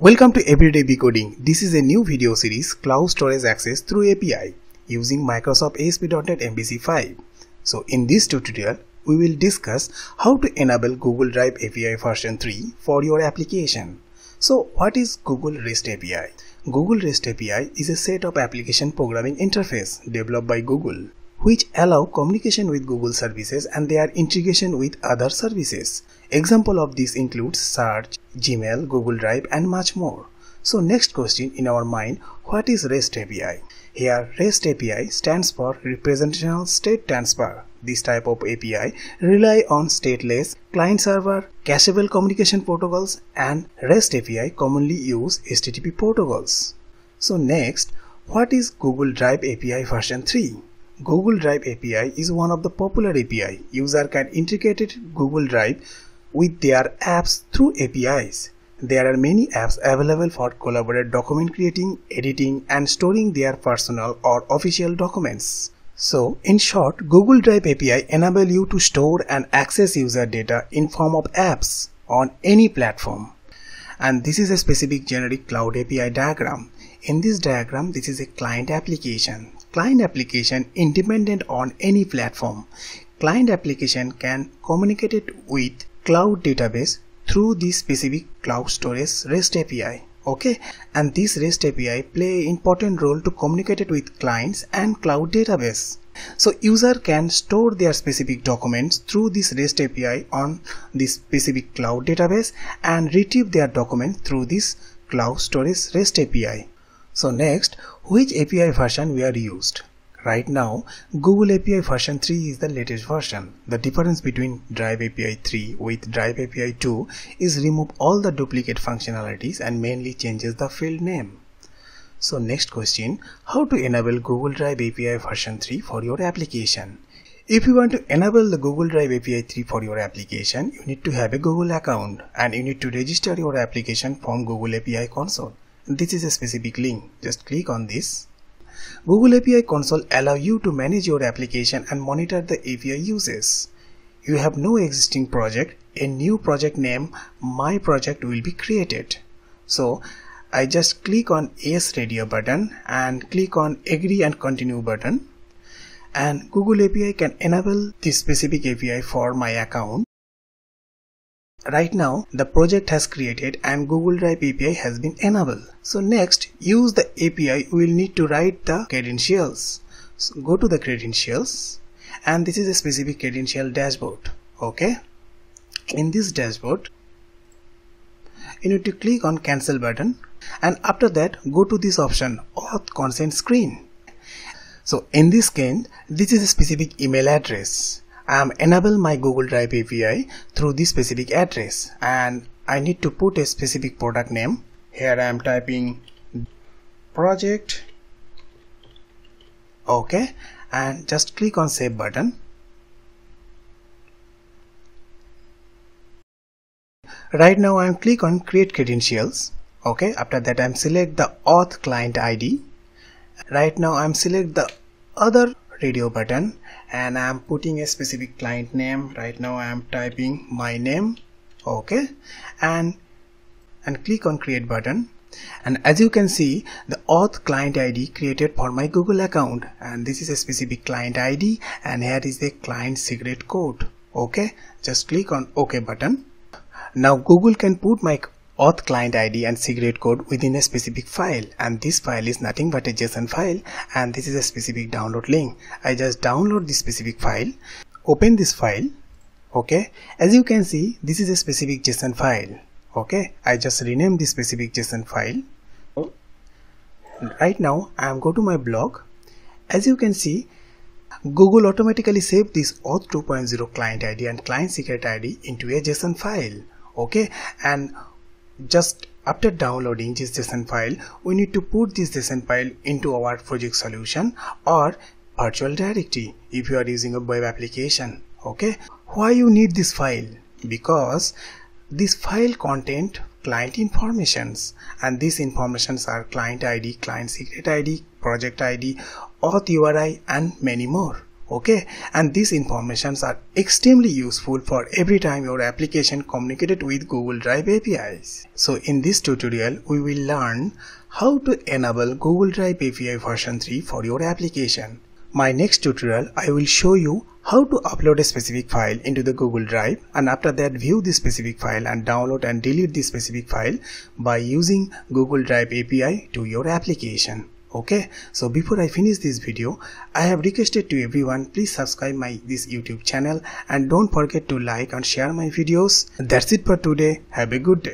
Welcome to Everyday Be Coding. This is a new video series, Cloud Storage Access through API using Microsoft ASP.NET MVC 5. So in this tutorial, we will discuss how to enable Google Drive API version 3 for your application. So what is Google REST API? Google REST API is a set of application programming interface developed by Google, which allow communication with Google services and their integration with other services. Example of this includes Search, Gmail, Google Drive and much more. So next question in our mind, what is REST API? Here REST API stands for Representational State Transfer. This type of API rely on stateless, client-server, cacheable communication protocols, and REST API commonly use HTTP protocols. So next, what is Google Drive API version 3? Google Drive API is one of the popular API. User can integrate Google Drive with their apps through APIs. There are many apps available for collaborative document creating, editing, and storing their personal or official documents. So, in short, Google Drive API enable you to store and access user data in form of apps on any platform. And this is a specific generic Cloud API diagram. In this diagram, this is a client application. Client application independent on any platform. Client application can communicate it with cloud database through this specific cloud storage REST API. Okay, and this REST API play important role to communicate it with clients and cloud database. So user can store their specific documents through this REST API on this specific cloud database and retrieve their document through this cloud storage REST API. So next, which API version we are used? Right now, Google API version 3 is the latest version. The difference between Drive API 3 with Drive API 2 is remove all the duplicate functionalities and mainly changes the field name. So next question, how to enable Google Drive API version 3 for your application? If you want to enable the Google Drive API 3 for your application, you need to have a Google account and you need to register your application from Google API Console. This is a specific link, just click on this. Google API Console allows you to manage your application and monitor the API uses. You have no existing project, a new project name, My Project will be created. So I just click on Yes Radio button and click on Agree and Continue button. And Google API can enable this specific API for my account. Right now, the project has created and Google Drive API has been enabled. So next, use the API, we will need to write the credentials. So go to the credentials and this is a specific credential dashboard. Okay. In this dashboard, you need to click on cancel button and after that, go to this option, auth consent screen. So in this case, this is a specific email address. I am enable my Google Drive API through this specific address and I need to put a specific product name. Here I am typing project. Okay, and just click on save button. Right now I am click on create credentials. Okay, after that I am select the auth client ID. Right now I am select the other radio button and I am putting a specific client name. Right now I am typing my name. Okay, and click on create button and as you can see the auth client ID created for my Google account and this is a specific client ID and here is the client secret code. Okay, just click on OK button. Now Google can put my auth client ID and secret code within a specific file and this file is nothing but a JSON file and this is a specific download link. I just download this specific file, open this file. Okay, as you can see this is a specific JSON file. Okay, I just rename this specific JSON file. Right now I am go to my blog. As you can see Google automatically saved this auth 2.0 client ID and client secret ID into a JSON file. Okay, and just after downloading this JSON file, we need to put this JSON file into our project solution or virtual directory if you are using a web application. Okay, why you need this file? Because this file contains client informations and these informations are client ID, client secret ID, project ID, auth URI and many more. Okay, and these informations are extremely useful for every time your application communicated with Google Drive APIs. So in this tutorial, we will learn how to enable Google Drive API version 3 for your application. My next tutorial, I will show you how to upload a specific file into the Google Drive, and after that view this specific file and download and delete this specific file by using Google Drive API to your application. Okay, so before I finish this video, I have requested to everyone, please subscribe this YouTube channel and don't forget to like and share my videos. That's it for today. Have a good day.